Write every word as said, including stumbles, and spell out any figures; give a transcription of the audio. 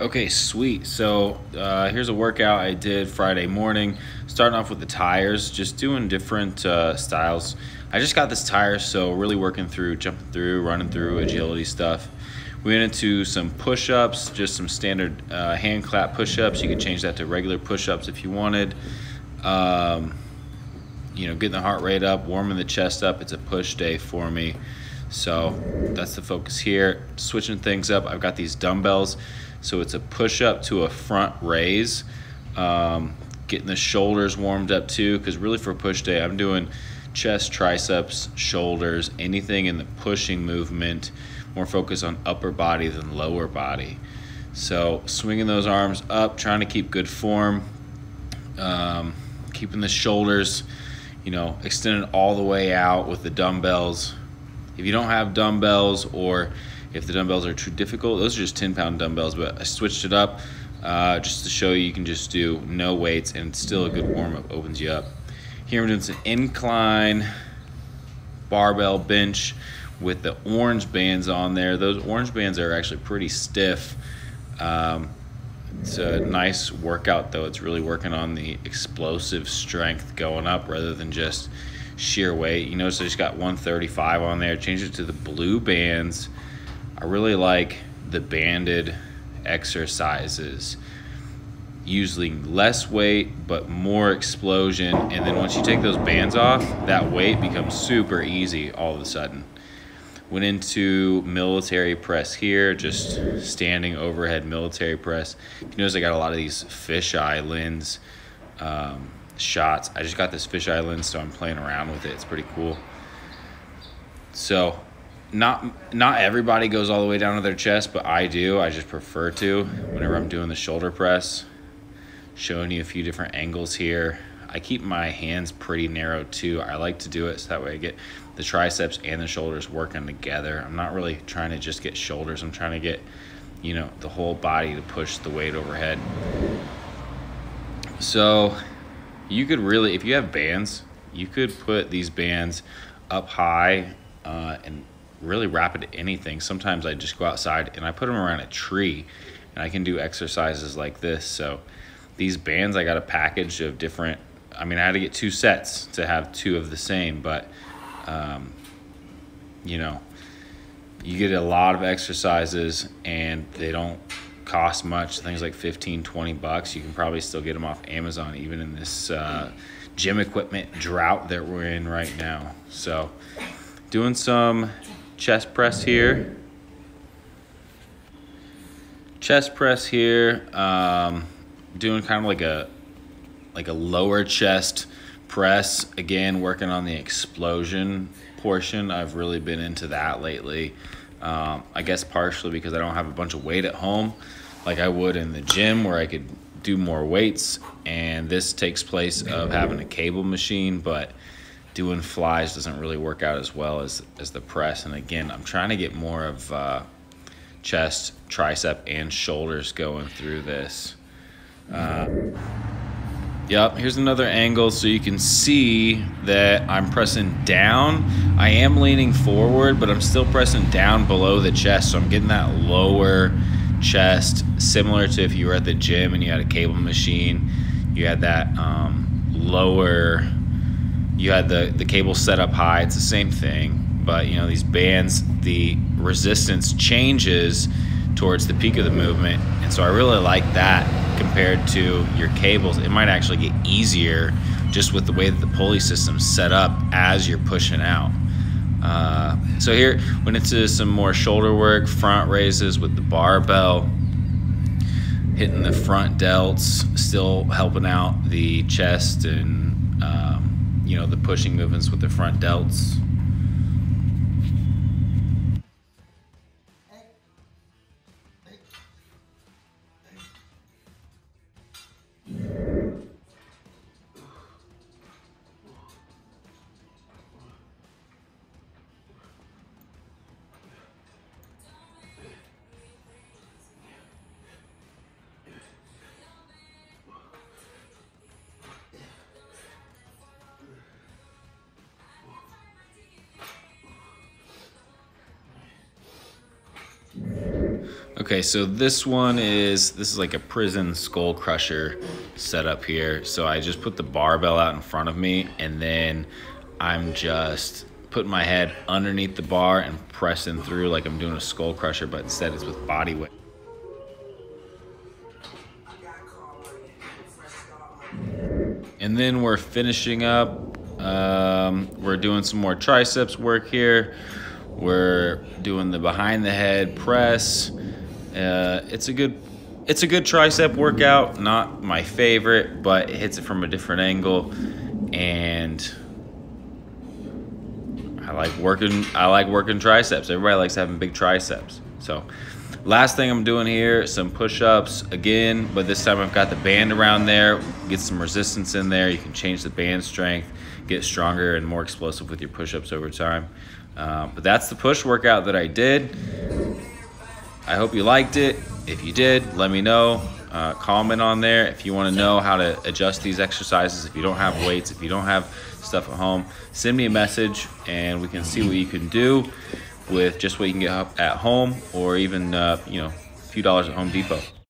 Okay, sweet. So uh, here's a workout I did Friday morning, starting off with the tires, just doing different uh, styles. I just got this tire, so really working through, jumping through, running through, agility stuff. We went into some push-ups, just some standard uh, hand clap push-ups. You could change that to regular push-ups if you wanted. Um, you know, getting the heart rate up, warming the chest up. It's a push day for me. So that's the focus here. Switching things up, I've got these dumbbells. So it's a push up to a front raise. Um, getting the shoulders warmed up too, because really for push day, I'm doing chest, triceps, shoulders, anything in the pushing movement, more focus on upper body than lower body. So swinging those arms up, trying to keep good form, um, keeping the shoulders, you know, extended all the way out with the dumbbells. If you don't have dumbbells, or if the dumbbells are too difficult, those are just ten pound dumbbells, but I switched it up uh, just to show you you can just do no weights and it's still a good warm up, opens you up. Here I'm doing some incline barbell bench with the orange bands on there. Those orange bands are actually pretty stiff. Um, it's a nice workout though. It's really working on the explosive strength going up rather than just sheer weight. You notice I just got one thirty-five on there. Change it to the blue bands. I really like the banded exercises. Usually less weight, but more explosion. And then once you take those bands off, that weight becomes super easy all of a sudden. Went into military press here, just standing overhead military press. You notice I got a lot of these fisheye lens um, shots. I just got this fisheye lens, so I'm playing around with it. It's pretty cool. So not not everybody goes all the way down to their chest, but I do. I just prefer to whenever I'm doing the shoulder press. Showing you a few different angles here. I keep my hands pretty narrow too. I like to do it so that way I get the triceps and the shoulders working together. I'm not really trying to just get shoulders. I'm trying to get, you know, the whole body to push the weight overhead. So you could really, if you have bands, you could put these bands up high uh, and really wrap it to anything. Sometimes I just go outside and I put them around a tree and I can do exercises like this. So these bands, I got a package of different, I mean, I had to get two sets to have two of the same, but um, you know, you get a lot of exercises and they don't cost much. Things like fifteen, twenty bucks. You can probably still get them off Amazon, even in this uh, gym equipment drought that we're in right now. So doing some chest press here. Chest press here. Um, doing kind of like a, like a lower chest press. Again, working on the explosion portion. I've really been into that lately. Um, I guess partially because I don't have a bunch of weight at home like I would in the gym where I could do more weights, and this takes place of having a cable machine, but doing flies doesn't really work out as well as, as the press. And again, I'm trying to get more of uh, chest, tricep, and shoulders going through this. Uh, yep, here's another angle so you can see that I'm pressing down. I am leaning forward, but I'm still pressing down below the chest, so I'm getting that lower chest, similar to if you were at the gym and you had a cable machine, you had that um, lower, you had the, the cable set up high. It's the same thing, but you know, these bands, the resistance changes towards the peak of the movement, and so I really like that. Compared to your cables, it might actually get easier just with the way that the pulley system's set up as you're pushing out. Uh, so here, went into some more shoulder work, front raises with the barbell, hitting the front delts, still helping out the chest and um, you know, the pushing movements with the front delts. Okay, so this one is, this is like a prison skull crusher setup here. So I just put the barbell out in front of me, and then I'm just putting my head underneath the bar and pressing through like I'm doing a skull crusher, but instead it's with body weight. And then we're finishing up. Um, we're doing some more triceps work here. We're doing the behind the head press. Uh, it's a good, it's a good tricep workout. Not my favorite, but it hits it from a different angle, and I like working. I like working triceps. Everybody likes having big triceps. So, last thing I'm doing here, some push-ups again, but this time I've got the band around there. Get some resistance in there. You can change the band strength, get stronger and more explosive with your push-ups over time. Uh, but that's the push workout that I did. I hope you liked it. If you did, let me know. Uh, comment on there if you want to know how to adjust these exercises. If you don't have weights, if you don't have stuff at home, send me a message and we can see what you can do with just what you can get up at home, or even, uh, you know, a few dollars at Home Depot.